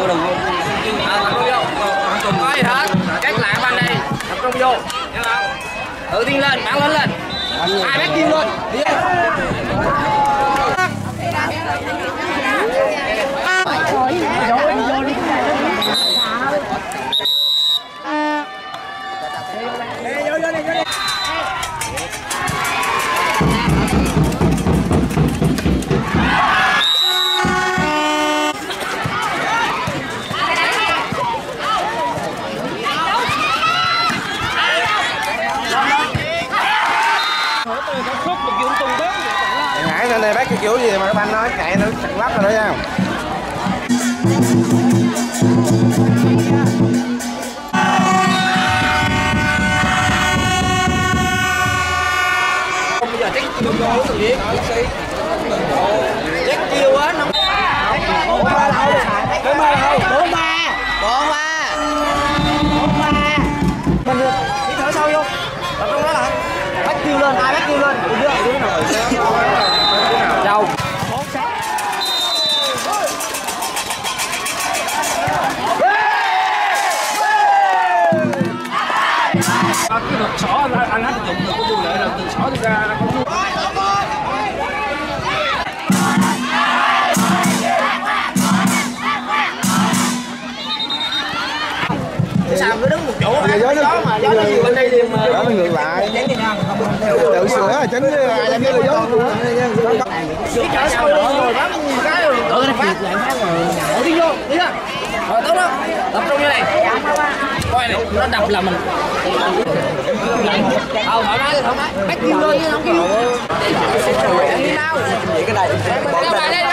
vô đường luôn. Tập trung vô. Coi hết. Các lạ bên đây. Tập trung vô. Nghe không? Tự tin lên, bắn lớn lên. Ai bắt kim luôn. Đi. Này bác cái kiểu gì mà các bạn nói chạy nó chặt lắp rồi đó nha. Cái luật xỏ anh hết dụng được cái tư lệ là từ xỏ đi ra không vui. Sao cứ đứng một chỗ mà gió nó nhiều bên đây thì mà nó ngược lại. Tự sửa tránh ai làm cái gió. Cái trở sau đó rồi bám nhiều cái rồi tự nó phát lại phát rồi. Ở đi vô, đi ra. Rồi tốt đó. Tập trung như này. Coi này, nó đập là mình. Không, thoải mái, thoải mái. Bắt kim lên chứ không kim. Đi nào. Vậy cái này bỏ đây.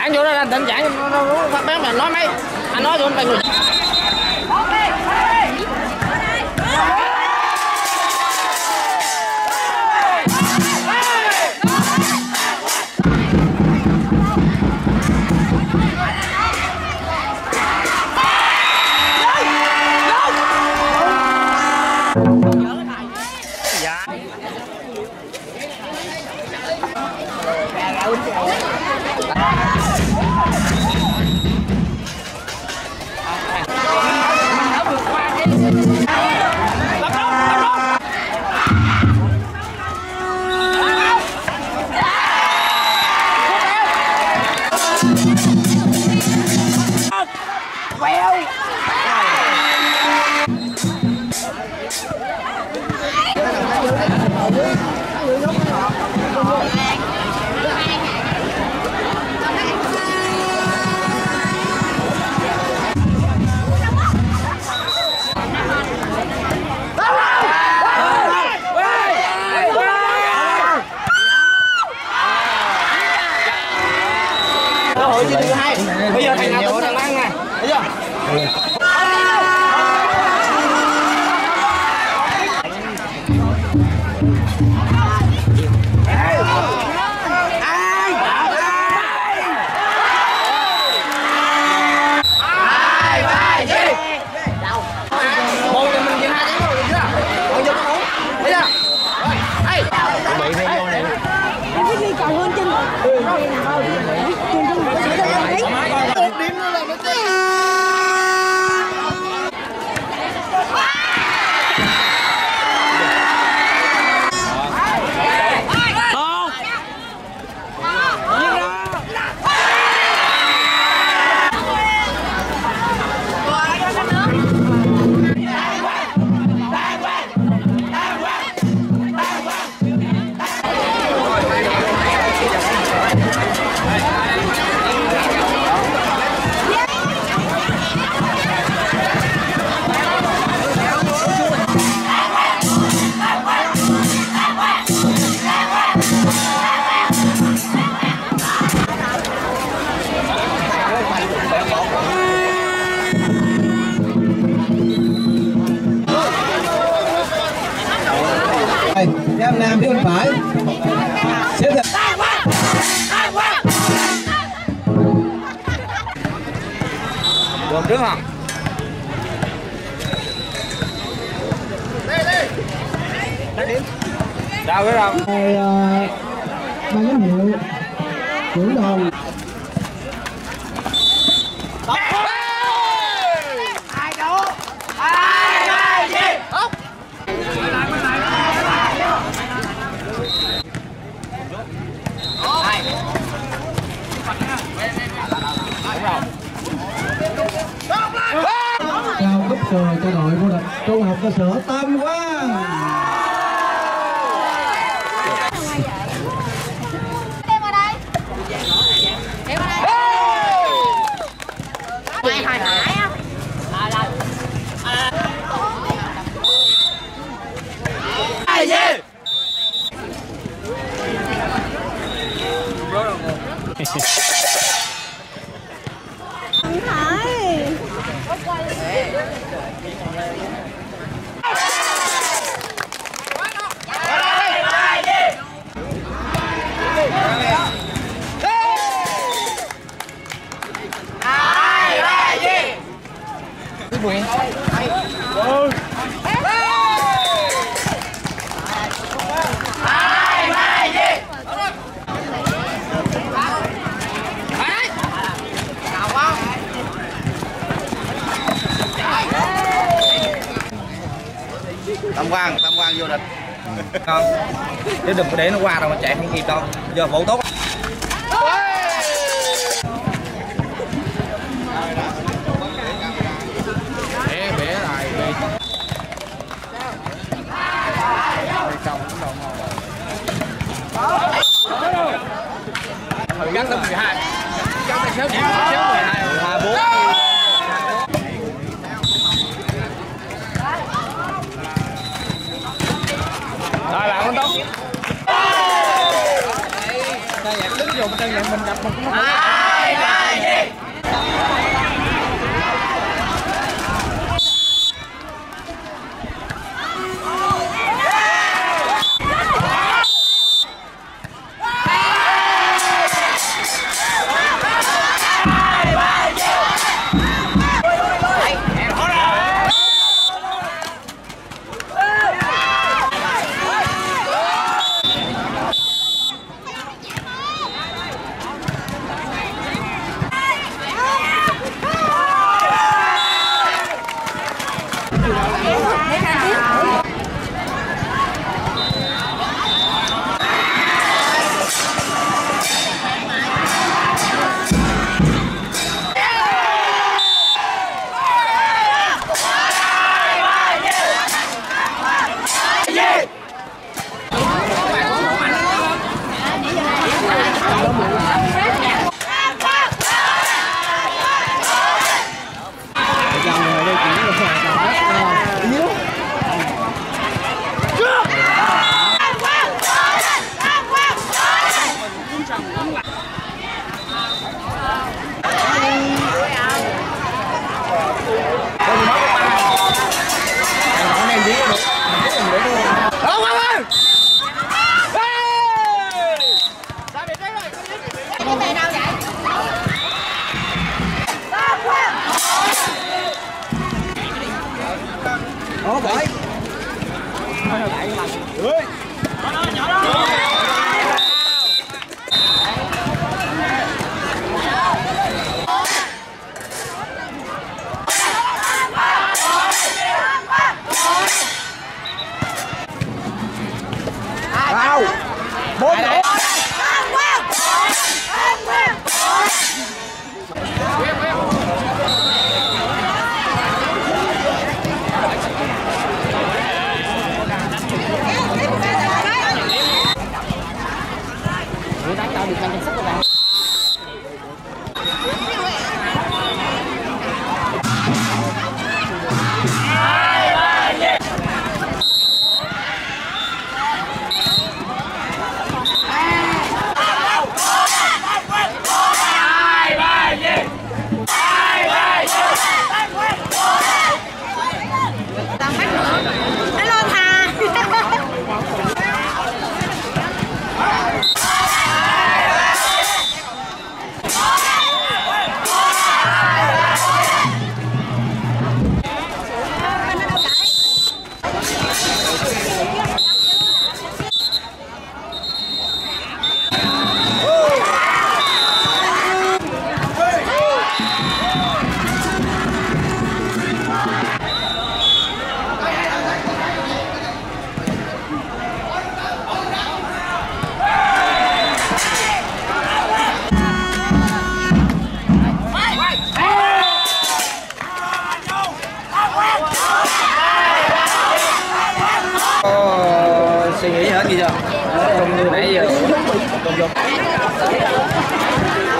Giảng vô đó anh tỉnh giảng phát bán mà nói mấy anh nói luôn mọi người. Hãy subscribe cho kênh Ghiền Mì Gõ để không bỏ lỡ những video hấp dẫn. Nam Nam bên phải. Xếp thật. Buồn trước hả? Sao cái rồng? Ban giám hiệu trưởng đoàn. Cao cấp rồi cho đội vô địch trung học cơ sở Tam Quan. Tam Quan vô địch. Không, chứ đừng có để nó qua đâu mà chạy không kịp đâu. Giờ phụ tốt. Cắt tới 12. Cắt tới xéo 12. 24. Rồi bạn con Tống. Đây dạng đứng dùng trên dạng mình đập một cái. Ai ai gì? kia chưa? Nãy giờ.